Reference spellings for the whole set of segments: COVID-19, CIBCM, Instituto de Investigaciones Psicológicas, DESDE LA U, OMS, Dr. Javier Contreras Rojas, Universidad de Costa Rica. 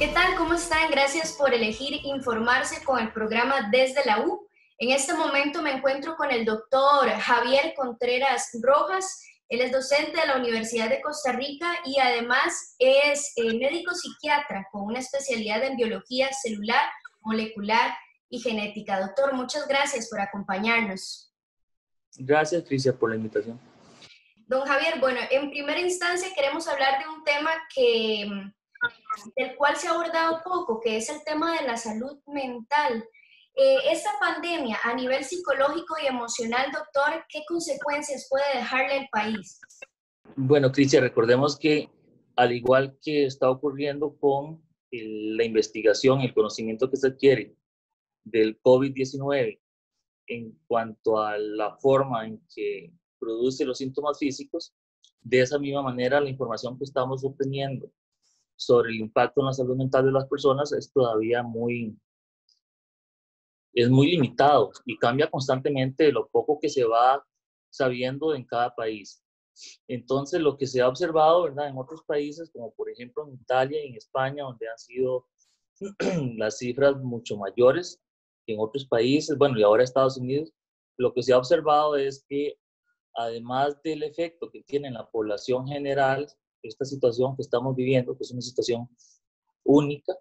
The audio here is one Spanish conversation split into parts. ¿Qué tal? ¿Cómo están? Gracias por elegir informarse con el programa Desde la U. En este momento me encuentro con el doctor Javier Contreras Rojas. Él es docente de la Universidad de Costa Rica y además es médico psiquiatra con una especialidad en biología celular, molecular y genética. Doctor, muchas gracias por acompañarnos. Gracias, Crisia, por la invitación. Don Javier, bueno, en primera instancia queremos hablar de un tema del cual se ha abordado poco, que es el tema de la salud mental. Esta pandemia a nivel psicológico y emocional, doctor, ¿qué consecuencias puede dejarle al país? Bueno, Crisia, recordemos que al igual que está ocurriendo con la investigación, el conocimiento que se adquiere del COVID-19 en cuanto a la forma en que produce los síntomas físicos, de esa misma manera la información que estamos obteniendo sobre el impacto en la salud mental de las personas es todavía muy limitado y cambia constantemente de lo poco que se va sabiendo en cada país. Entonces, lo que se ha observado, ¿verdad?, en otros países, como por ejemplo en Italia y en España, donde han sido las cifras mucho mayores que en otros países, bueno, y ahora Estados Unidos, lo que se ha observado es que, además del efecto que tiene en la población general, esta situación que estamos viviendo, que es una situación única,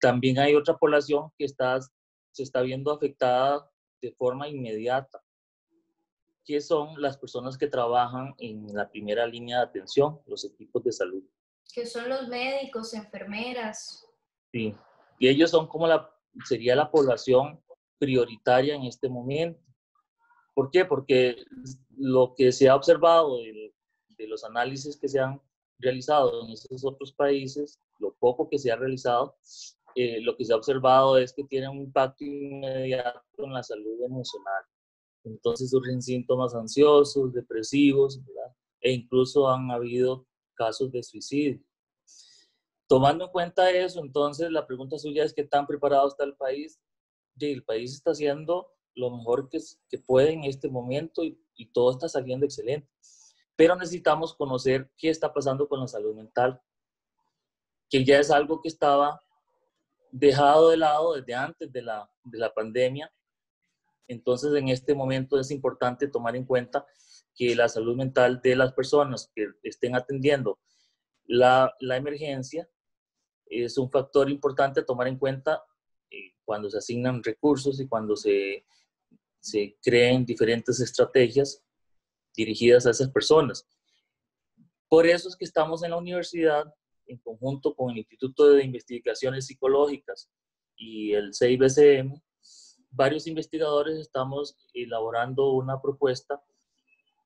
también hay otra población que se está viendo afectada de forma inmediata, que son las personas que trabajan en la primera línea de atención, los equipos de salud. Que son los médicos, enfermeras. Sí, y ellos son como sería la población prioritaria en este momento. ¿Por qué? Porque lo que se ha observado de los análisis que se han realizado en esos otros países, lo poco que se ha realizado, lo que se ha observado es que tiene un impacto inmediato en la salud emocional. Entonces surgen síntomas ansiosos, depresivos, ¿verdad?, e incluso han habido casos de suicidio. Tomando en cuenta eso, entonces la pregunta suya es ¿qué tan preparado está el país? Sí, el país está haciendo lo mejor que puede en este momento y todo está saliendo excelente. Pero necesitamos conocer qué está pasando con la salud mental, que ya es algo que estaba dejado de lado desde antes de la pandemia. Entonces, en este momento es importante tomar en cuenta que la salud mental de las personas que estén atendiendo la emergencia es un factor importante a tomar en cuenta cuando se asignan recursos y cuando se creen diferentes estrategias dirigidas a esas personas. Por eso es que estamos en la universidad, en conjunto con el Instituto de Investigaciones Psicológicas y el CIBCM, varios investigadores estamos elaborando una propuesta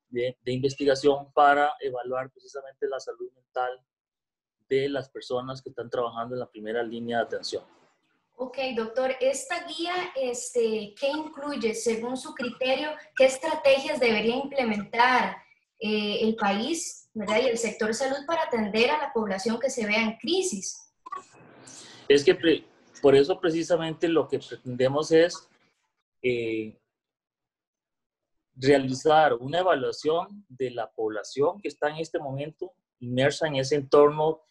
de investigación para evaluar precisamente la salud mental de las personas que están trabajando en la primera línea de atención. Ok, doctor, ¿esta guía qué incluye? Según su criterio, ¿qué estrategias debería implementar el país, ¿verdad?, y el sector salud para atender a la población que se vea en crisis? Es que por eso precisamente lo que pretendemos es realizar una evaluación de la población que está en este momento inmersa en ese entorno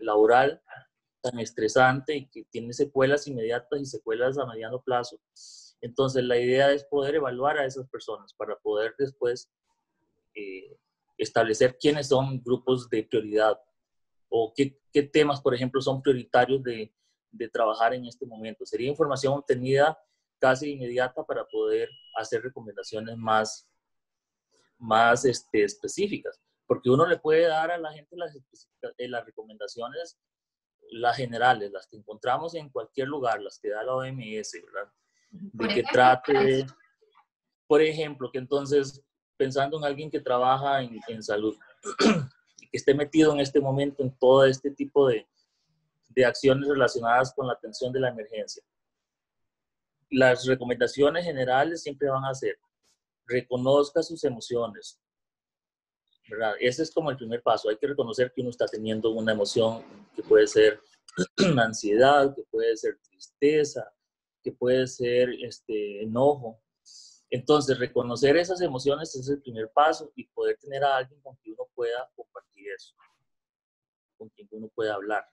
laboral tan estresante y que tiene secuelas inmediatas y secuelas a mediano plazo. Entonces, la idea es poder evaluar a esas personas para poder después establecer quiénes son grupos de prioridad o qué temas, por ejemplo, son prioritarios de trabajar en este momento. Sería información obtenida casi inmediata para poder hacer recomendaciones más específicas, porque uno le puede dar a la gente las recomendaciones, las generales, las que encontramos en cualquier lugar, las que da la OMS, ¿verdad? Por ejemplo, que entonces, pensando en alguien que trabaja en salud, y que esté metido en este momento en todo este tipo de acciones relacionadas con la atención de la emergencia. Las recomendaciones generales siempre van a ser, reconozca sus emociones, ¿verdad? Ese es como el primer paso. Hay que reconocer que uno está teniendo una emoción que puede ser ansiedad, que puede ser tristeza, que puede ser enojo. Entonces, reconocer esas emociones es el primer paso y poder tener a alguien con quien uno pueda compartir eso. con quien uno puede hablar.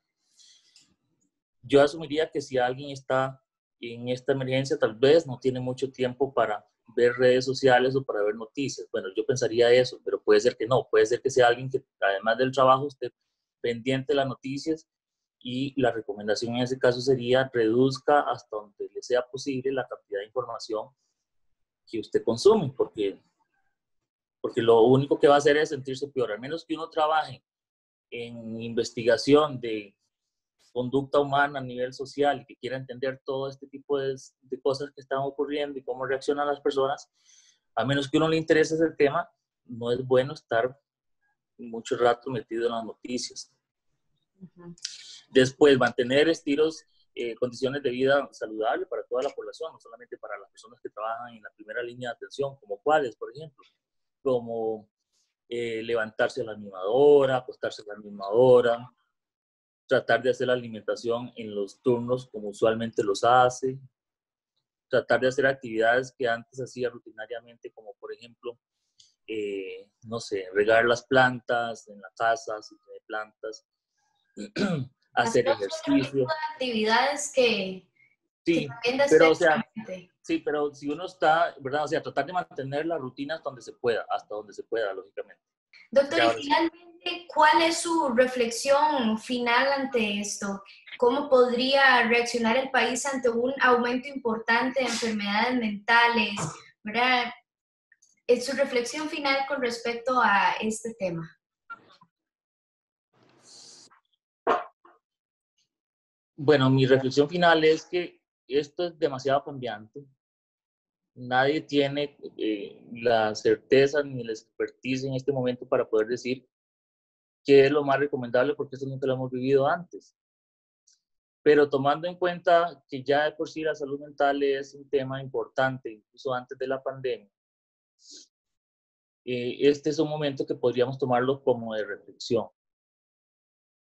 Yo asumiría que si alguien está en esta emergencia, tal vez no tiene mucho tiempo para ver redes sociales o para ver noticias. Bueno, yo pensaría eso, pero puede ser que no. Puede ser que sea alguien que, además del trabajo, esté pendiente de las noticias, y la recomendación en ese caso sería reduzca hasta donde le sea posible la cantidad de información que usted consume, porque lo único que va a hacer es sentirse peor. Al menos que uno trabaje en investigación de conducta humana a nivel social y que quiera entender todo este tipo de cosas que están ocurriendo y cómo reaccionan las personas, a menos que uno le interese ese tema, no es bueno estar mucho rato metido en las noticias. Uh-huh. Después, mantener estilos, condiciones de vida saludables para toda la población, no solamente para las personas que trabajan en la primera línea de atención, como cuáles, por ejemplo, como levantarse a la misma hora, acostarse a la misma hora, tratar de hacer la alimentación en los turnos como usualmente los hace, tratar de hacer actividades que antes hacía rutinariamente, como por ejemplo, no sé, regar las plantas en la casa, si tiene plantas, hacer ejercicio. Actividades que... Sí, que pero, o sea, sí, pero si uno está, ¿verdad? O sea, tratar de mantener las rutinas donde se pueda, hasta donde se pueda, lógicamente. Doctor, ya, y finalmente, ¿cuál es su reflexión final ante esto? ¿Cómo podría reaccionar el país ante un aumento importante de enfermedades mentales? ¿Verdad? Es su reflexión final con respecto a este tema. Bueno, mi reflexión final es que esto es demasiado cambiante. Nadie tiene la certeza ni la expertise en este momento para poder decir qué es lo más recomendable, porque esto nunca lo hemos vivido antes. Pero tomando en cuenta que ya de por sí la salud mental es un tema importante, incluso antes de la pandemia, este es un momento que podríamos tomarlo como de reflexión.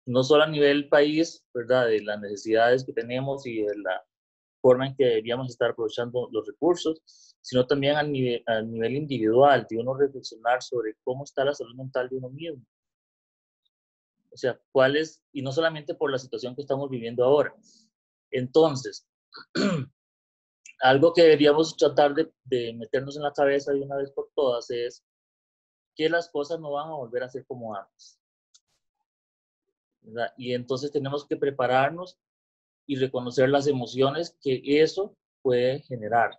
No solo a nivel país, ¿verdad? De las necesidades que tenemos y de la forma en que deberíamos estar aprovechando los recursos, sino también a nivel individual, de uno reflexionar sobre cómo está la salud mental de uno mismo. O sea, cuál es, y no solamente por la situación que estamos viviendo ahora. Entonces, algo que deberíamos tratar de meternos en la cabeza de una vez por todas es que las cosas no van a volver a ser como antes, ¿verdad? Y entonces tenemos que prepararnos y reconocer las emociones que eso puede generar.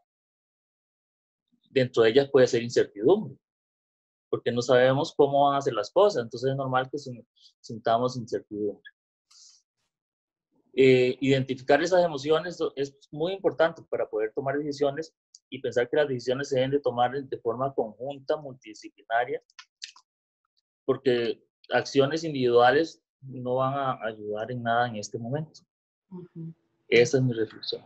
Dentro de ellas puede ser incertidumbre, porque no sabemos cómo van a hacer las cosas, entonces es normal que sintamos incertidumbre. Identificar esas emociones es muy importante para poder tomar decisiones y pensar que las decisiones se deben de tomar de forma conjunta, multidisciplinaria, porque acciones individuales no van a ayudar en nada en este momento. Uh-huh. Esa es mi reflexión.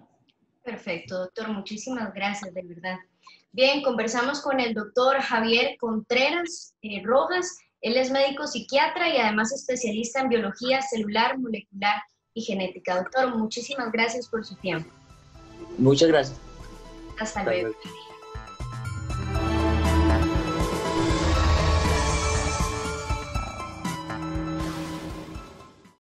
Perfecto, doctor. Muchísimas gracias, de verdad. Bien, conversamos con el doctor Javier Contreras Rojas. Él es médico psiquiatra y además especialista en biología celular, molecular y genética. Doctor, muchísimas gracias por su tiempo. Muchas gracias. Hasta luego.